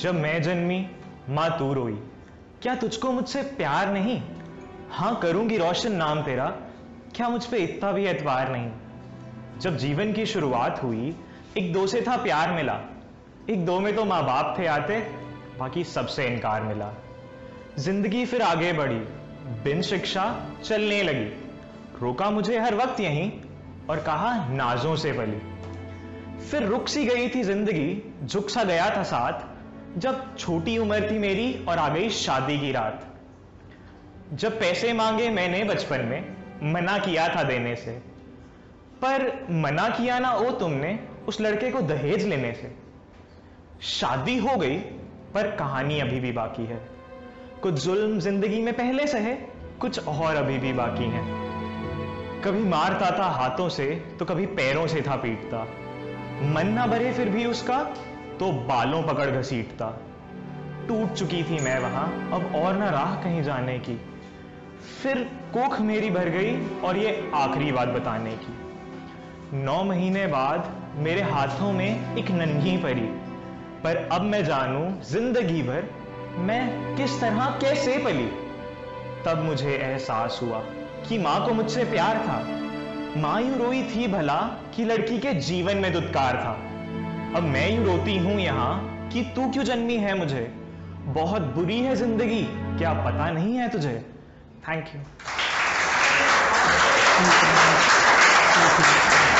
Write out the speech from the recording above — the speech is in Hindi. जब मैं जन्मी माँ तू रोई, क्या तुझको मुझसे प्यार नहीं? हाँ करूंगी रोशन नाम तेरा, क्या मुझ पे इतना भी एतबार नहीं। जब जीवन की शुरुआत हुई, एक दो से था प्यार मिला, एक दो में तो माँ बाप थे आते, बाकी सबसे इनकार मिला। जिंदगी फिर आगे बढ़ी, बिन शिक्षा चलने लगी, रोका मुझे हर वक्त यहीं और कहा नाजों से पली। फिर रुक सी गई थी जिंदगी, झुक सा गया था साथ, जब छोटी उम्र थी मेरी और आ गई शादी की रात। जब पैसे मांगे मैंने बचपन में, मना किया था देने से, पर मना किया ना ओ तुमने उस लड़के को दहेज लेने से। शादी हो गई पर कहानी अभी भी बाकी है, कुछ जुल्म जिंदगी में पहले से है, कुछ और अभी भी बाकी है। कभी मारता था हाथों से तो कभी पैरों से था पीटता, मन ना भरे फिर भी उसका तो बालों पकड़ घसीटता। टूट चुकी थी मैं वहां, अब और ना राह कहीं जाने की, फिर कोख मेरी भर गई और ये आखिरी बात बताने की। 9 महीने बाद मेरे हाथों में एक नन्ही परी, पर अब मैं जानूं जिंदगी भर मैं किस तरह कैसे पली। तब मुझे एहसास हुआ कि माँ को मुझसे प्यार था, माँ यूं रोई थी भला कि लड़की के जीवन में दुत्कार था। अब मैं यूं रोती हूं यहाँ कि तू क्यों जन्मी है मुझे, बहुत बुरी है जिंदगी क्या पता नहीं है तुझे। Thank you.